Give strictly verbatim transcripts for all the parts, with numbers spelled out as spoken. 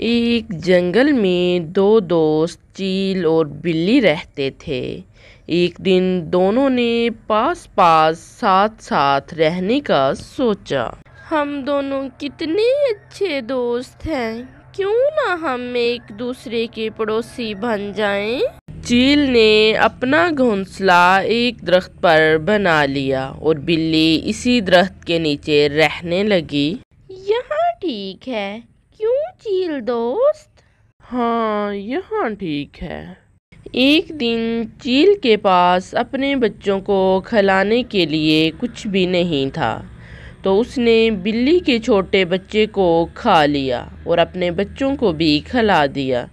एक जंगल में दो दोस्त चील और बिल्ली रहते थे। एक दिन दोनों ने पास पास साथ साथ रहने का सोचा। हम दोनों कितने अच्छे दोस्त हैं, क्यों ना हम एक दूसरे के पड़ोसी बन जाएं? चील ने अपना घोंसला एक दरख्त पर बना लिया और बिल्ली इसी दरख्त के नीचे रहने लगी। यहाँ ठीक है, क्यों चील दोस्त? हाँ, यहाँ ठीक है। एक दिन चील के पास अपने बच्चों को खिलाने के लिए कुछ भी नहीं था, तो उसने बिल्ली के छोटे बच्चे को खा लिया और अपने बच्चों को भी खिला दिया।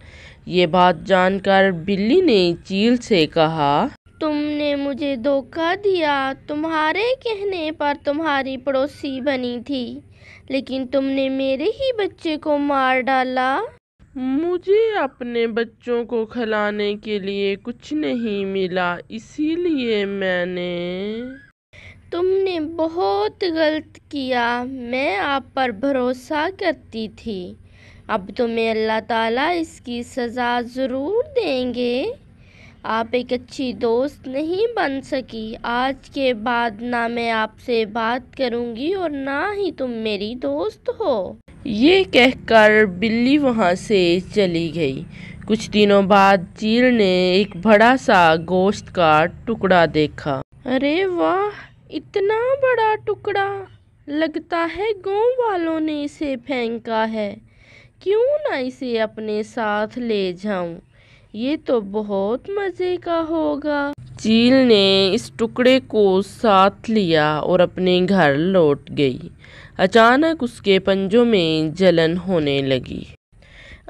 ये बात जानकर बिल्ली ने चील से कहा, तुमने मुझे धोखा दिया। तुम्हारे कहने पर तुम्हारी पड़ोसी बनी थी, लेकिन तुमने मेरे ही बच्चे को मार डाला। मुझे अपने बच्चों को खिलाने के लिए कुछ नहीं मिला, इसीलिए मैंने। तुमने बहुत गलत किया, मैं आप पर भरोसा करती थी। अब तुम्हें अल्लाह ताला इसकी सज़ा ज़रूर देंगे। आप एक अच्छी दोस्त नहीं बन सकी। आज के बाद ना मैं आपसे बात करूंगी और ना ही तुम मेरी दोस्त हो। ये कहकर बिल्ली वहाँ से चली गई। कुछ दिनों बाद चील ने एक बड़ा सा गोश्त का टुकड़ा देखा। अरे वाह, इतना बड़ा टुकड़ा! लगता है गाँव वालों ने इसे फेंका है। क्यों ना इसे अपने साथ ले जाऊं? ये तो बहुत मज़े का होगा। चील ने इस टुकड़े को साथ लिया और अपने घर लौट गई। अचानक उसके पंजों में जलन होने लगी।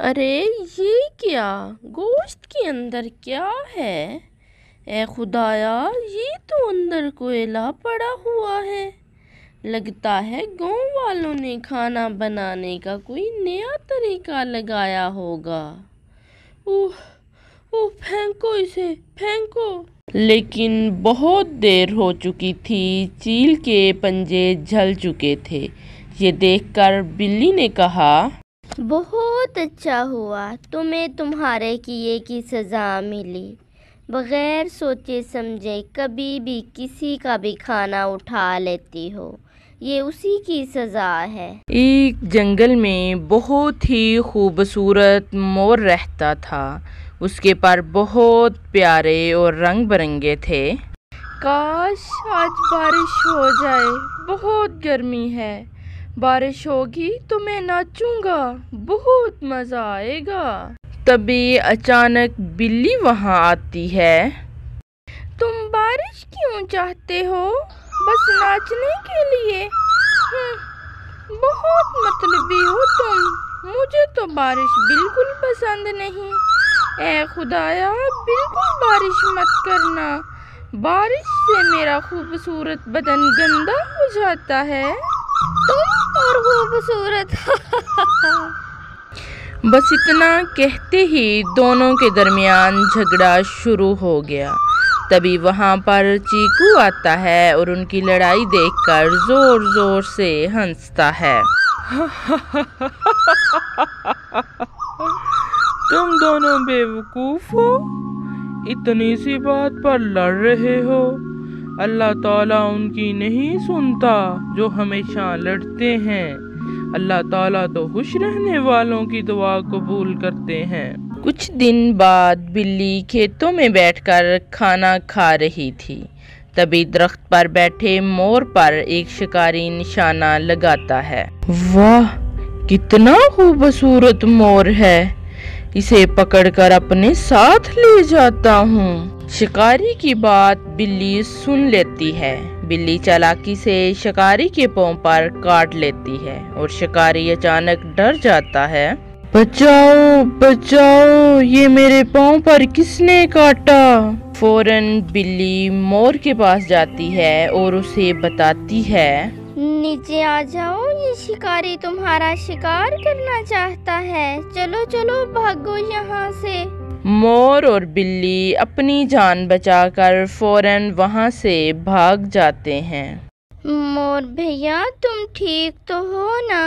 अरे ये क्या, गोश्त के अंदर क्या है? ए खुदाया, ये तो अंदर कोयला पड़ा हुआ है। लगता है गाँव वालों ने खाना बनाने का कोई नया तरीका लगाया होगा। ओह ओह, फेंको इसे, फेंको। लेकिन बहुत देर हो चुकी थी, चील के पंजे जल चुके थे। ये देखकर बिल्ली ने कहा, बहुत अच्छा हुआ तुम्हें तुम्हारे किए की सज़ा मिली। बगैर सोचे समझे कभी भी किसी का भी खाना उठा लेती हो, ये उसी की सज़ा है। एक जंगल में बहुत ही खूबसूरत मोर रहता था। उसके पर बहुत प्यारे और रंग बिरंगे थे। काश आज बारिश हो जाए, बहुत गर्मी है। बारिश होगी तो मैं नाचूंगा, बहुत मज़ा आएगा। तभी अचानक बिल्ली वहाँ आती है। तुम बारिश क्यों चाहते हो? बस नाचने के लिए? बहुत मतलबी हो तुम। मुझे तो बारिश बिल्कुल पसंद नहीं। ऐ खुदाया, बिल्कुल बारिश मत करना। बारिश से मेरा खूबसूरत बदन गंदा हो जाता है। तुम और खूबसूरत। बस इतना कहते ही दोनों के दरमियान झगड़ा शुरू हो गया। तभी वहाँ पर चीकू आता है और उनकी लड़ाई देखकर जोर जोर से हंसता है। तुम दोनों बेवकूफ़ हो, इतनी सी बात पर लड़ रहे हो। अल्लाह ताला उनकी नहीं सुनता जो हमेशा लड़ते हैं। अल्लाह ताला तो खुश रहने वालों की दुआ कबूल करते हैं। कुछ दिन बाद बिल्ली खेतों में बैठकर खाना खा रही थी। तभी दरख्त पर बैठे मोर पर एक शिकारी निशाना लगाता है। वाह, कितना खूबसूरत मोर है, इसे पकड़कर अपने साथ ले जाता हूँ। शिकारी की बात बिल्ली सुन लेती है। बिल्ली चालाकी से शिकारी के पांव पर काट लेती है और शिकारी अचानक डर जाता है। बचाओ बचाओ, ये मेरे पांव पर किसने काटा? फौरन बिल्ली मोर के पास जाती है और उसे बताती है, नीचे आ जाओ, ये शिकारी तुम्हारा शिकार करना चाहता है। चलो चलो, भागो यहाँ से। मोर और बिल्ली अपनी जान बचाकर फौरन वहाँ से भाग जाते हैं। मोर भैया, तुम ठीक तो हो ना?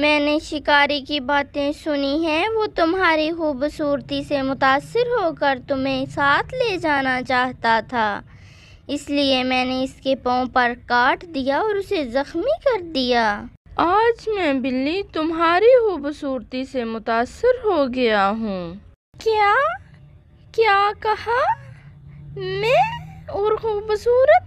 मैंने शिकारी की बातें सुनी हैं। वो तुम्हारी खूबसूरती से मुतासिर होकर तुम्हें साथ ले जाना चाहता था, इसलिए मैंने इसके पाँव पर काट दिया और उसे ज़ख्मी कर दिया। आज मैं बिल्ली तुम्हारी खूबसूरती से मुतासिर हो गया हूँ। क्या क्या कहा? मैं और खूबसूरत?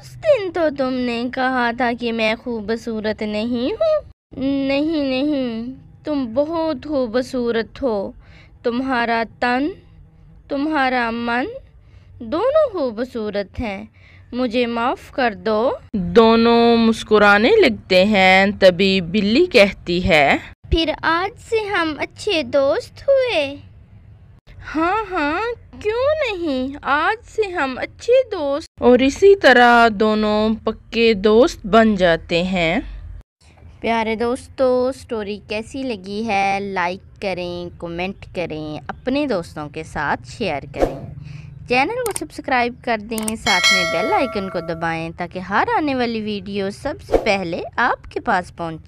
उस दिन तो तुमने कहा था कि मैं खूबसूरत नहीं हूँ। नहीं नहीं, तुम बहुत खूबसूरत हो। तुम्हारा तन, तुम्हारा मन दोनों खूबसूरत हैं। मुझे माफ़ कर दो। दोनों मुस्कुराने लगते हैं। तभी बिल्ली कहती है, फिर आज से हम अच्छे दोस्त हुए। हाँ हाँ, क्यों नहीं, आज से हम अच्छे दोस्त। और इसी तरह दोनों पक्के दोस्त बन जाते हैं। प्यारे दोस्तों, स्टोरी कैसी लगी है? लाइक करें, कमेंट करें, अपने दोस्तों के साथ शेयर करें, चैनल को सब्सक्राइब कर दें, साथ में बेल आइकन को दबाएं ताकि हर आने वाली वीडियो सबसे पहले आपके पास पहुंचे।